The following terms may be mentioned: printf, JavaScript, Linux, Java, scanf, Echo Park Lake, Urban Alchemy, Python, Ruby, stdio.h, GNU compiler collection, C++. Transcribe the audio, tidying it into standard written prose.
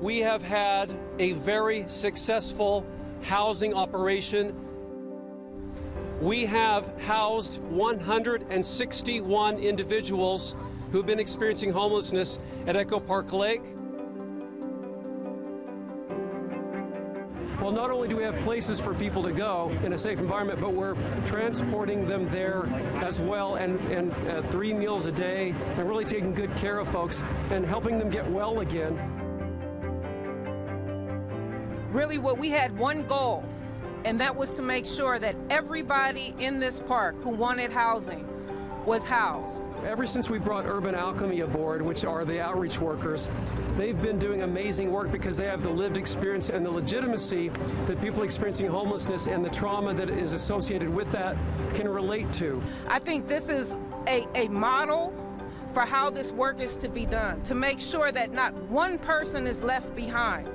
we have had a very successful housing operation. We have housed 161 individuals who've been experiencing homelessness at Echo Park Lake. Well, not only do we have places for people to go in a safe environment, but we're transporting them there as well, and 3 meals a day, and really taking good care of folks and helping them get well again. Really, what we had one goal, and that was to make sure that everybody in this park who wanted housing was housed. Ever since we brought Urban Alchemy aboard, which are the outreach workers, they've been doing amazing work because they have the lived experience and the legitimacy that people experiencing homelessness and the trauma that is associated with that can relate to. I think this is a model for how this work is to be done, to make sure that not one person is left behind.